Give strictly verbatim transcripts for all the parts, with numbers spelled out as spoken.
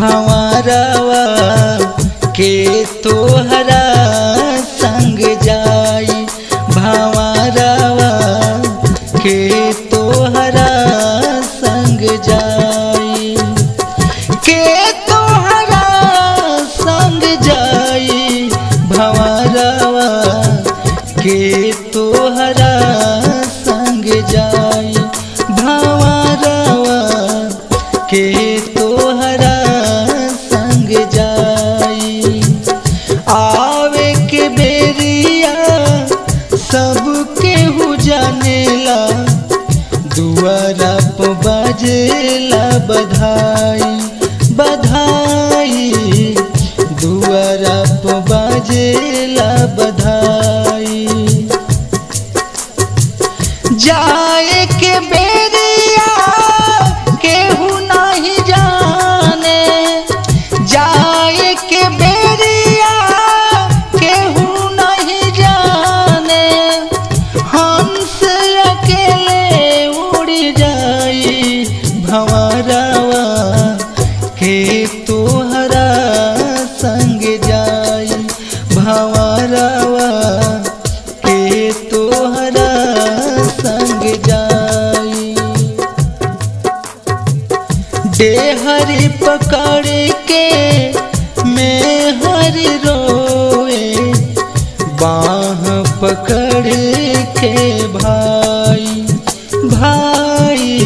भंवरवा के तोहरा संग जाई, भंवरवा के तोहरा संग जाई, के तोहरा संग जाई, भंवरवा के तोहरा संग जाई, भंवरवा के तोहरा संग जाई। आवे के बेरिया सब केहू जानेला, दुआरा पे बजेला बधाई, बधाई दुआरा पे बजेला बधाई। जाए के बेरिया केहू नहीं जाने, जाए के बेरिया केहू नहीं जाने, हंस अकेले उड़ जाई, भंवरवा के तोहरा संग जाई, भंवरवा के तोहरा संग जाई। देहरी पकड़ के मेहर रोए, बाँह पकड़ के भाई, भाई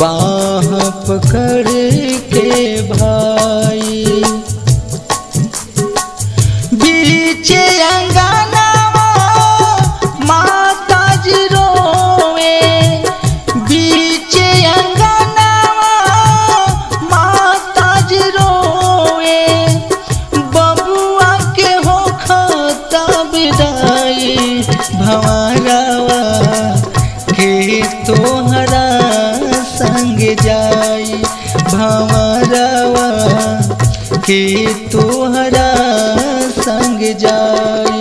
बाँह पकड़ के भाई। बीच अंगना माता जी रोए, बीच अंगना माता जी रोए, बबुआ के हो खतम दाई, भंवरवा के तोहरा संग जाई, भंवरवा के तोहरा संग जाई।